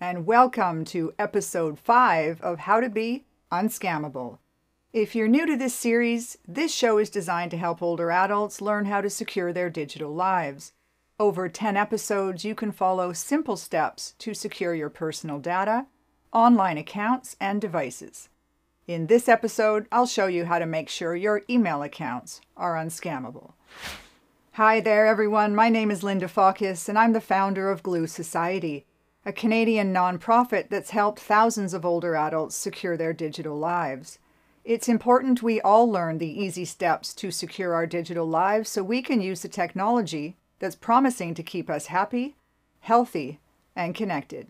And welcome to episode 5 of How to Be Unscammable. If you're new to this series, this show is designed to help older adults learn how to secure their digital lives. Over 10 episodes, you can follow simple steps to secure your personal data, online accounts, and devices. In this episode, I'll show you how to make sure your email accounts are unscammable. Hi there, everyone. My name is Linda Fawcus, and I'm the founder of Gluu Society, a Canadian nonprofit that's helped thousands of older adults secure their digital lives. It's important we all learn the easy steps to secure our digital lives so we can use the technology that's promising to keep us happy, healthy, and connected.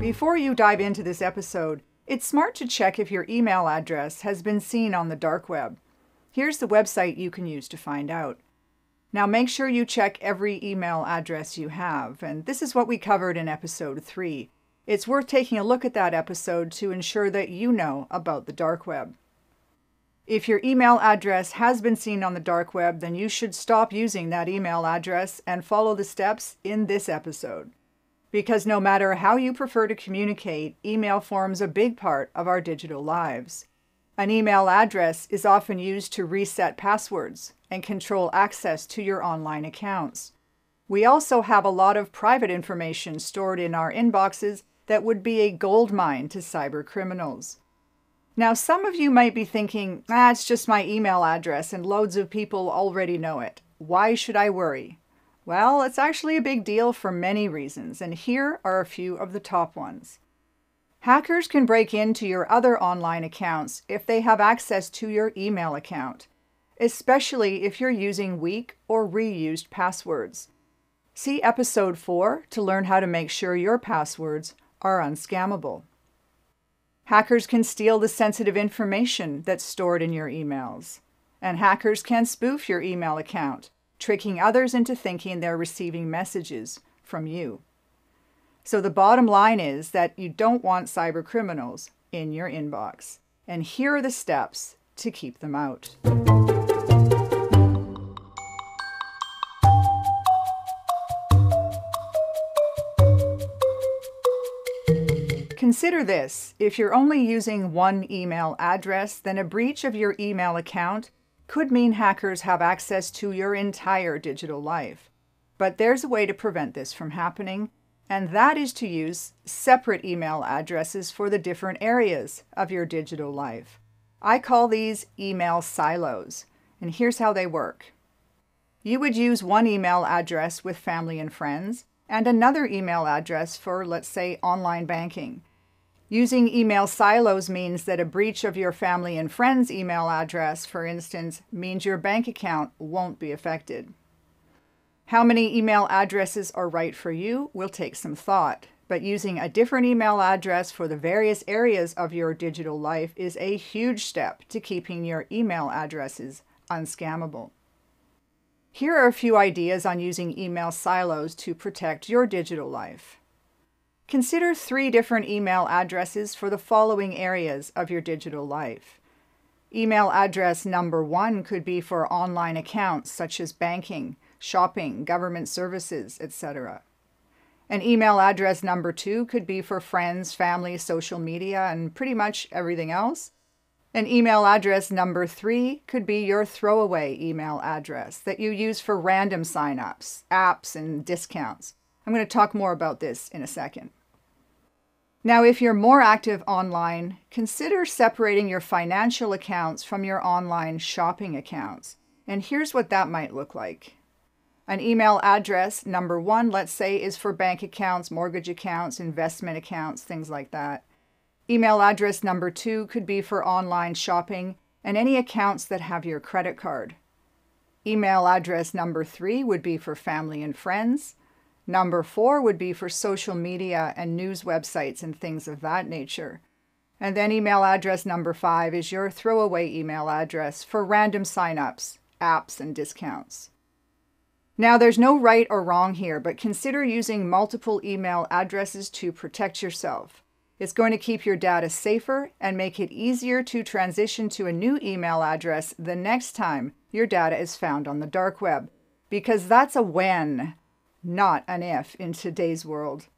Before you dive into this episode, it's smart to check if your email address has been seen on the dark web. Here's the website you can use to find out. Now make sure you check every email address you have, and this is what we covered in episode 3. It's worth taking a look at that episode to ensure that you know about the dark web. If your email address has been seen on the dark web, then you should stop using that email address and follow the steps in this episode. Because no matter how you prefer to communicate, email forms a big part of our digital lives. An email address is often used to reset passwords and control access to your online accounts. We also have a lot of private information stored in our inboxes that would be a goldmine to cyber criminals. Now, some of you might be thinking, it's just my email address and loads of people already know it. Why should I worry? Well, it's actually a big deal for many reasons, and here are a few of the top ones. Hackers can break into your other online accounts if they have access to your email account, especially if you're using weak or reused passwords. See episode 4 to learn how to make sure your passwords are unscammable. Hackers can steal the sensitive information that's stored in your emails. And hackers can spoof your email account, tricking others into thinking they're receiving messages from you. So the bottom line is that you don't want cyber criminals in your inbox. And here are the steps to keep them out. Consider this: if you're only using one email address, then a breach of your email account could mean hackers have access to your entire digital life. But there's a way to prevent this from happening, and that is to use separate email addresses for the different areas of your digital life. I call these email silos, and here's how they work. You would use one email address with family and friends, and another email address for, let's say, online banking. Using email silos means that a breach of your family and friends' email address, for instance, means your bank account won't be affected. How many email addresses are right for you will take some thought, but using a different email address for the various areas of your digital life is a huge step to keeping your email addresses unscammable. Here are a few ideas on using email silos to protect your digital life. Consider 3 different email addresses for the following areas of your digital life. Email address number 1 could be for online accounts such as banking, shopping, government services, etc. An email address number 2 could be for friends, family, social media, and pretty much everything else. An email address number 3 could be your throwaway email address that you use for random signups, apps, and discounts. I'm going to talk more about this in a second. Now, if you're more active online, consider separating your financial accounts from your online shopping accounts. And here's what that might look like. An email address number 1, let's say, is for bank accounts, mortgage accounts, investment accounts, things like that. Email address number 2 could be for online shopping and any accounts that have your credit card. Email address number 3 would be for family and friends. Number 4 would be for social media and news websites and things of that nature. And then email address number 5 is your throwaway email address for random signups, apps, and discounts. Now, there's no right or wrong here, but consider using multiple email addresses to protect yourself. It's going to keep your data safer and make it easier to transition to a new email address the next time your data is found on the dark web, because that's a when, not an if in today's world.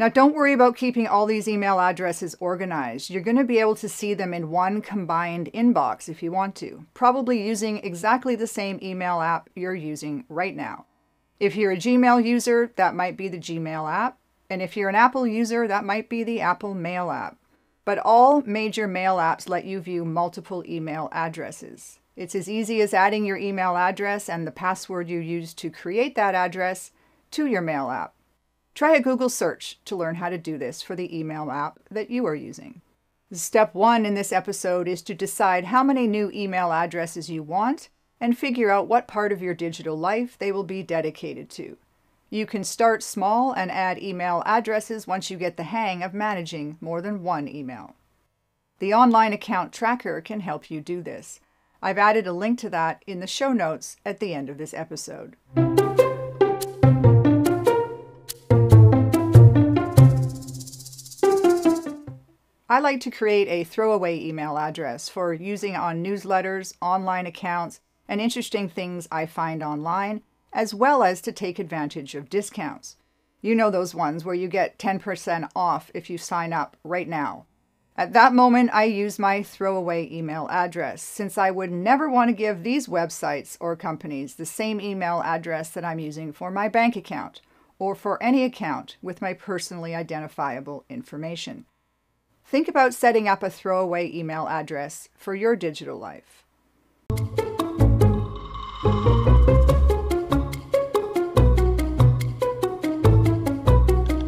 Now, don't worry about keeping all these email addresses organized. You're going to be able to see them in one combined inbox if you want to, probably using exactly the same email app you're using right now. If you're a Gmail user, that might be the Gmail app. And if you're an Apple user, that might be the Apple Mail app. But all major mail apps let you view multiple email addresses. It's as easy as adding your email address and the password you used to create that address to your mail app. Try a Google search to learn how to do this for the email app that you are using. Step one in this episode is to decide how many new email addresses you want and figure out what part of your digital life they will be dedicated to. You can start small and add email addresses once you get the hang of managing more than one email. The online account tracker can help you do this. I've added a link to that in the show notes at the end of this episode. I like to create a throwaway email address for using on newsletters, online accounts, and interesting things I find online, as well as to take advantage of discounts. You know those ones where you get 10% off if you sign up right now. At that moment, I use my throwaway email address, since I would never want to give these websites or companies the same email address that I'm using for my bank account or for any account with my personally identifiable information. Think about setting up a throwaway email address for your digital life.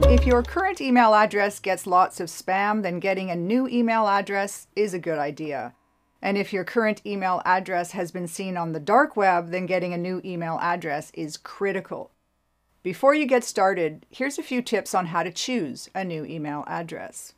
If your current email address gets lots of spam, then getting a new email address is a good idea. And if your current email address has been seen on the dark web, then getting a new email address is critical. Before you get started, here's a few tips on how to choose a new email address,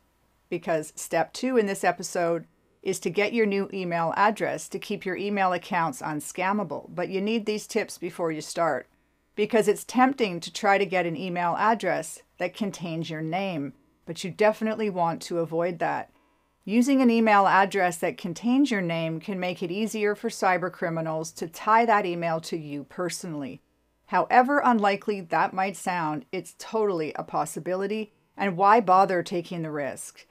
because step two in this episode is to get your new email address to keep your email accounts unscammable. But you need these tips before you start, because it's tempting to try to get an email address that contains your name, but you definitely want to avoid that. Using an email address that contains your name can make it easier for cybercriminals to tie that email to you personally. However unlikely that might sound, it's totally a possibility, and why bother taking the risk?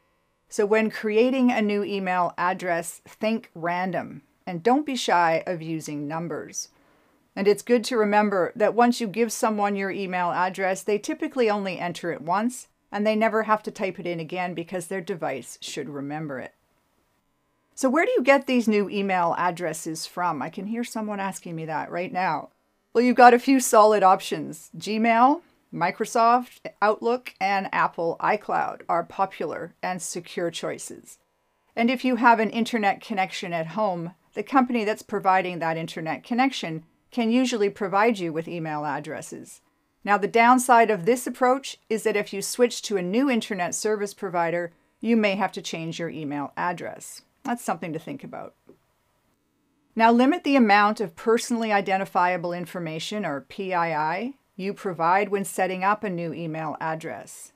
So when creating a new email address, think random and don't be shy of using numbers. And it's good to remember that once you give someone your email address, they typically only enter it once and they never have to type it in again because their device should remember it. So where do you get these new email addresses from? I can hear someone asking me that right now. Well, you've got a few solid options. Gmail, Microsoft Outlook, and Apple iCloud are popular and secure choices. And if you have an internet connection at home, the company that's providing that internet connection can usually provide you with email addresses. Now, the downside of this approach is that if you switch to a new internet service provider, you may have to change your email address. That's something to think about. Now, limit the amount of personally identifiable information, or PII, you provide when setting up a new email address.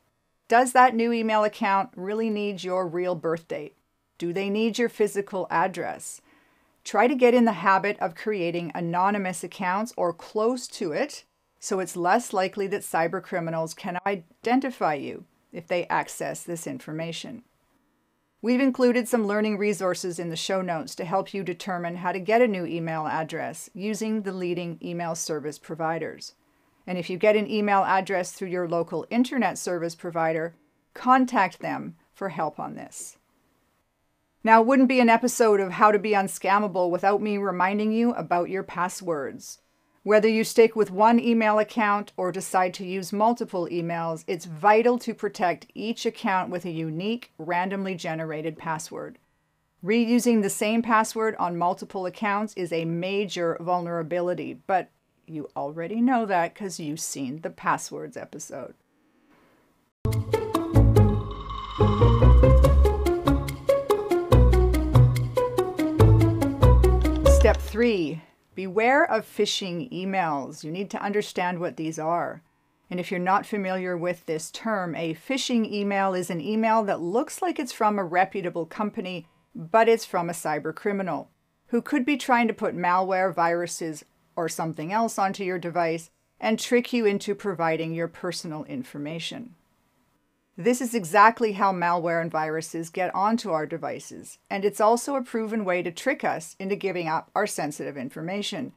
Does that new email account really need your real birth date? Do they need your physical address? Try to get in the habit of creating anonymous accounts or close to it, so it's less likely that cybercriminals can identify you if they access this information. We've included some learning resources in the show notes to help you determine how to get a new email address using the leading email service providers. And if you get an email address through your local internet service provider, contact them for help on this. Now, it wouldn't be an episode of How to Be Unscammable without me reminding you about your passwords. Whether you stick with one email account or decide to use multiple emails, it's vital to protect each account with a unique, randomly generated password. Reusing the same password on multiple accounts is a major vulnerability, but you already know that because you've seen the passwords episode. Step 3, Beware of phishing emails. You need to understand what these are. And if you're not familiar with this term, a phishing email is an email that looks like it's from a reputable company, but it's from a cyber criminal who could be trying to put malware, viruses, or something else onto your device and trick you into providing your personal information. This is exactly how malware and viruses get onto our devices, and it's also a proven way to trick us into giving up our sensitive information.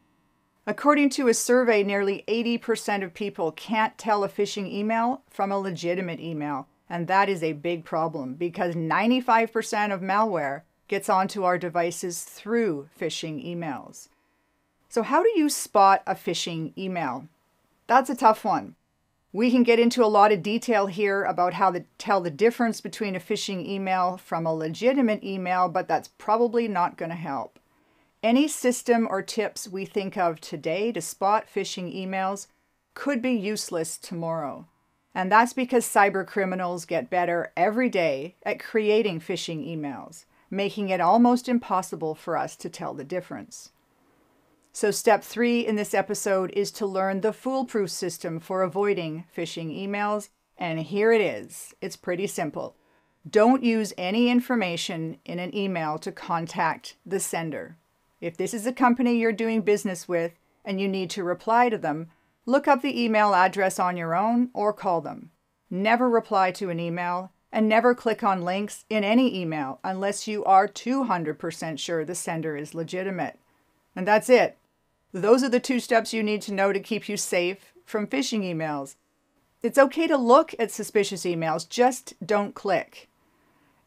According to a survey, nearly 80% of people can't tell a phishing email from a legitimate email, and that is a big problem because 95% of malware gets onto our devices through phishing emails. So how do you spot a phishing email? That's a tough one. We can get into a lot of detail here about how to tell the difference between a phishing email from a legitimate email, but that's probably not going to help. Any system or tips we think of today to spot phishing emails could be useless tomorrow. And that's because cyber criminals get better every day at creating phishing emails, making it almost impossible for us to tell the difference. So step 3 in this episode is to learn the foolproof system for avoiding phishing emails, and here it is. It's pretty simple. Don't use any information in an email to contact the sender. If this is a company you're doing business with and you need to reply to them, look up the email address on your own or call them. Never reply to an email and never click on links in any email unless you are 200% sure the sender is legitimate. And that's it. Those are the 2 steps you need to know to keep you safe from phishing emails. It's okay to look at suspicious emails, just don't click.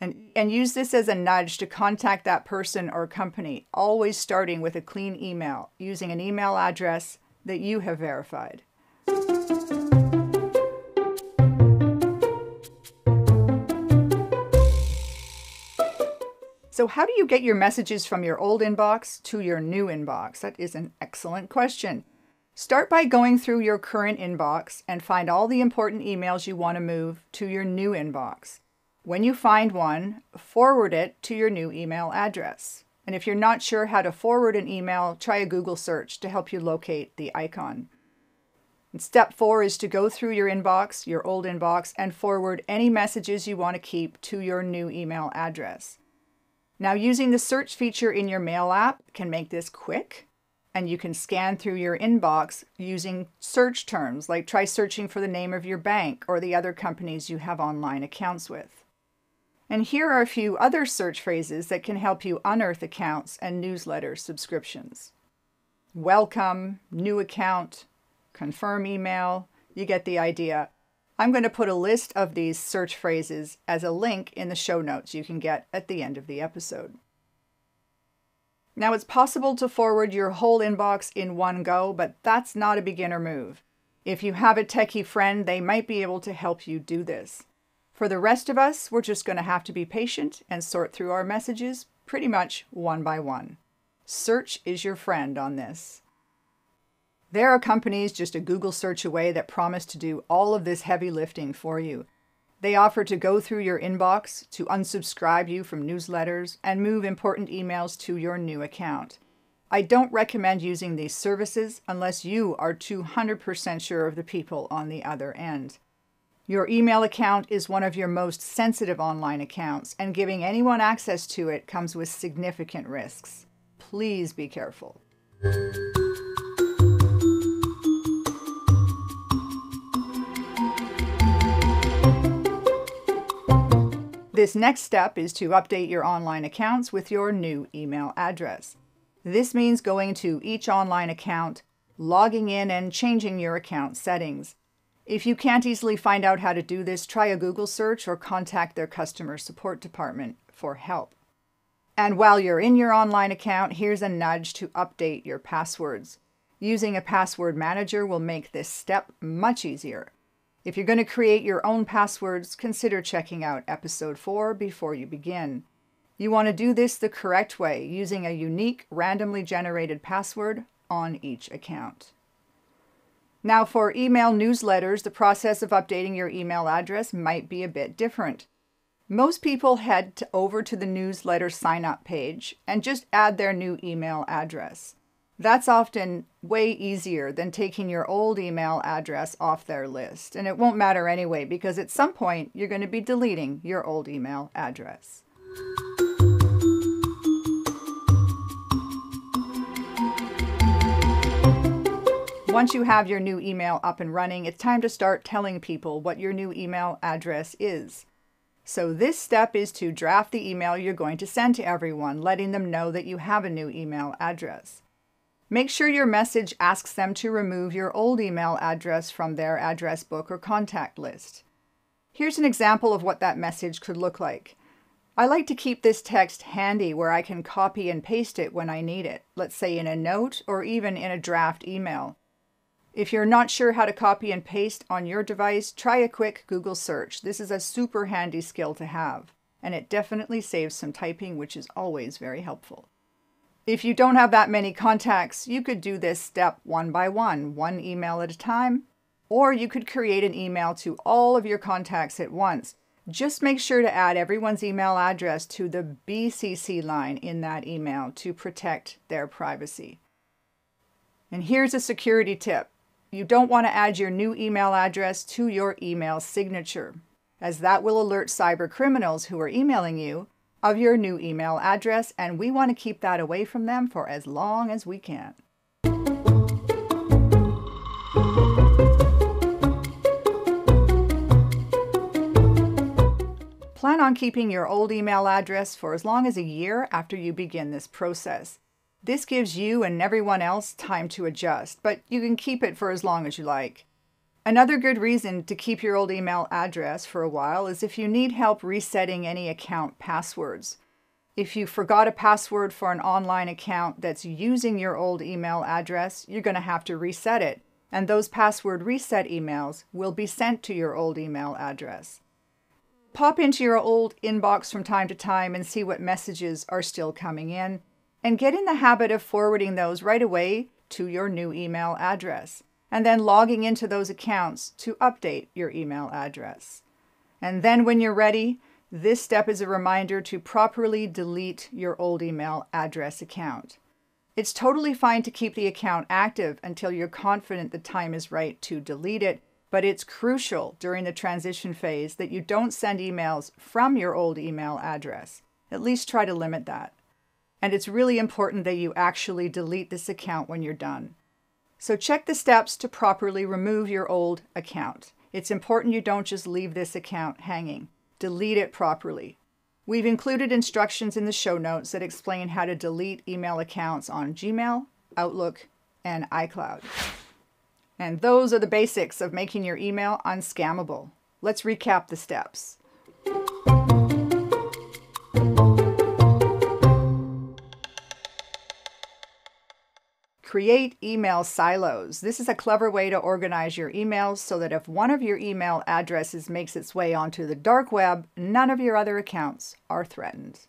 And use this as a nudge to contact that person or company, always starting with a clean email, using an email address that you have verified. So how do you get your messages from your old inbox to your new inbox? That is an excellent question. Start by going through your current inbox and find all the important emails you want to move to your new inbox. When you find one, forward it to your new email address. And if you're not sure how to forward an email, try a Google search to help you locate the icon. And step 4 is to go through your inbox, your old inbox, and forward any messages you want to keep to your new email address. Now, using the search feature in your mail app can make this quick, and you can scan through your inbox using search terms, like try searching for the name of your bank or the other companies you have online accounts with. And here are a few other search phrases that can help you unearth accounts and newsletter subscriptions. Welcome, new account, confirm email, you get the idea. I'm going to put a list of these search phrases as a link in the show notes you can get at the end of the episode. Now, it's possible to forward your whole inbox in one go, but that's not a beginner move. If you have a techie friend, they might be able to help you do this. For the rest of us, we're just going to have to be patient and sort through our messages pretty much one by one. Search is your friend on this. There are companies just a Google search away that promise to do all of this heavy lifting for you. They offer to go through your inbox, to unsubscribe you from newsletters, and move important emails to your new account. I don't recommend using these services unless you are 200% sure of the people on the other end. Your email account is one of your most sensitive online accounts, and giving anyone access to it comes with significant risks. Please be careful. This next step is to update your online accounts with your new email address. This means going to each online account, logging in, and changing your account settings. If you can't easily find out how to do this, try a Google search or contact their customer support department for help. And while you're in your online account, here's a nudge to update your passwords. Using a password manager will make this step much easier. If you're going to create your own passwords, consider checking out episode 4 before you begin. You want to do this the correct way, using a unique, randomly generated password on each account. Now, for email newsletters, the process of updating your email address might be a bit different. Most people head over to the newsletter sign-up page and just add their new email address. That's often way easier than taking your old email address off their list. And it won't matter anyway, because at some point you're going to be deleting your old email address. Once you have your new email up and running, it's time to start telling people what your new email address is. So this step is to draft the email you're going to send to everyone, letting them know that you have a new email address. Make sure your message asks them to remove your old email address from their address book or contact list. Here's an example of what that message could look like. I like to keep this text handy where I can copy and paste it when I need it, let's say in a note or even in a draft email. If you're not sure how to copy and paste on your device, try a quick Google search. This is a super handy skill to have, and it definitely saves some typing, which is always very helpful. If you don't have that many contacts, you could do this step one by one, one email at a time, or you could create an email to all of your contacts at once. Just make sure to add everyone's email address to the BCC line in that email to protect their privacy. And here's a security tip. You don't want to add your new email address to your email signature, as that will alert cyber criminals who are emailing you of your new email address, and we want to keep that away from them for as long as we can. Plan on keeping your old email address for as long as a year after you begin this process. This gives you and everyone else time to adjust, but you can keep it for as long as you like. Another good reason to keep your old email address for a while is if you need help resetting any account passwords. If you forgot a password for an online account that's using your old email address, you're going to have to reset it, and those password reset emails will be sent to your old email address. Pop into your old inbox from time to time and see what messages are still coming in, and get in the habit of forwarding those right away to your new email address, and then logging into those accounts to update your email address. And then when you're ready, this step is a reminder to properly delete your old email address account. It's totally fine to keep the account active until you're confident the time is right to delete it, but it's crucial during the transition phase that you don't send emails from your old email address. At least try to limit that. And it's really important that you actually delete this account when you're done. So check the steps to properly remove your old account. It's important you don't just leave this account hanging. Delete it properly. We've included instructions in the show notes that explain how to delete email accounts on Gmail, Outlook, and iCloud. And those are the basics of making your email unscammable. Let's recap the steps. Create email silos. This is a clever way to organize your emails so that if one of your email addresses makes its way onto the dark web, none of your other accounts are threatened.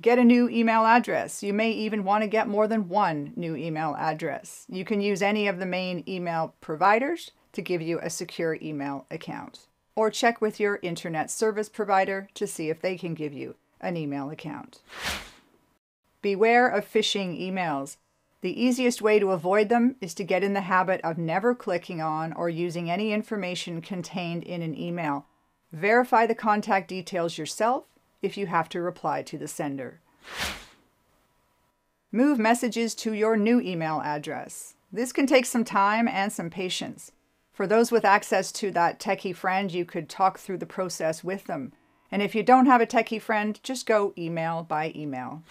Get a new email address. You may even want to get more than one new email address. You can use any of the main email providers to give you a secure email account, or check with your internet service provider to see if they can give you an email account. Beware of phishing emails. The easiest way to avoid them is to get in the habit of never clicking on or using any information contained in an email. Verify the contact details yourself if you have to reply to the sender. Move messages to your new email address. This can take some time and some patience. For those with access to that techie friend, you could talk through the process with them. And if you don't have a techie friend, just go email by email.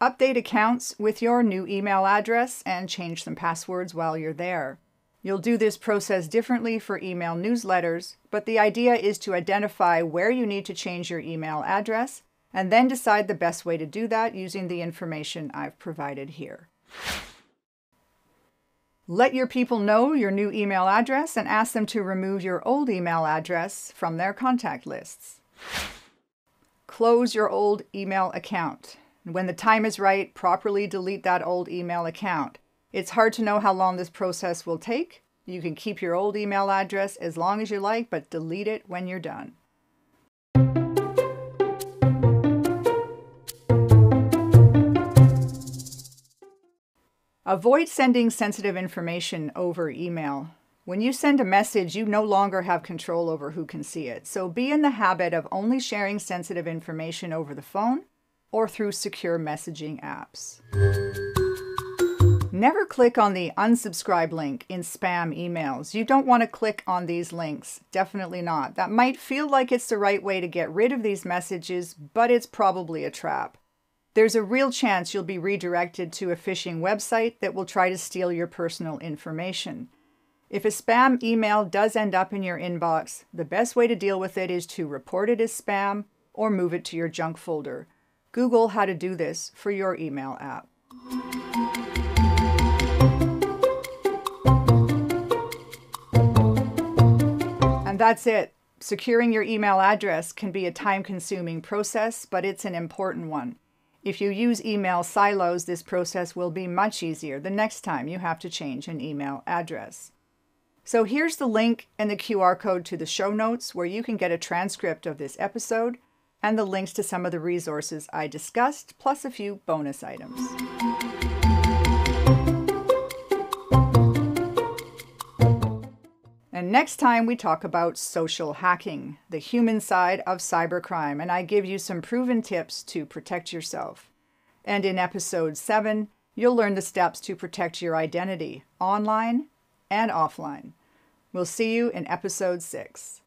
Update accounts with your new email address and change some passwords while you're there. You'll do this process differently for email newsletters, but the idea is to identify where you need to change your email address and then decide the best way to do that using the information I've provided here. Let your people know your new email address and ask them to remove your old email address from their contact lists. Close your old email account. When the time is right, properly delete that old email account. It's hard to know how long this process will take. You can keep your old email address as long as you like, but delete it when you're done. Avoid sending sensitive information over email. When you send a message, you no longer have control over who can see it, so be in the habit of only sharing sensitive information over the phone or through secure messaging apps. Never click on the unsubscribe link in spam emails. You don't want to click on these links, definitely not. That might feel like it's the right way to get rid of these messages, but it's probably a trap. There's a real chance you'll be redirected to a phishing website that will try to steal your personal information. If a spam email does end up in your inbox, the best way to deal with it is to report it as spam or move it to your junk folder. Google how to do this for your email app. And that's it. Securing your email address can be a time-consuming process, but it's an important one. If you use email silos, this process will be much easier the next time you have to change an email address. So here's the link and the QR code to the show notes where you can get a transcript of this episode and the links to some of the resources I discussed, plus a few bonus items. And next time we talk about social hacking, the human side of cybercrime, and I give you some proven tips to protect yourself. And in episode 7, you'll learn the steps to protect your identity, online and offline. We'll see you in episode 6.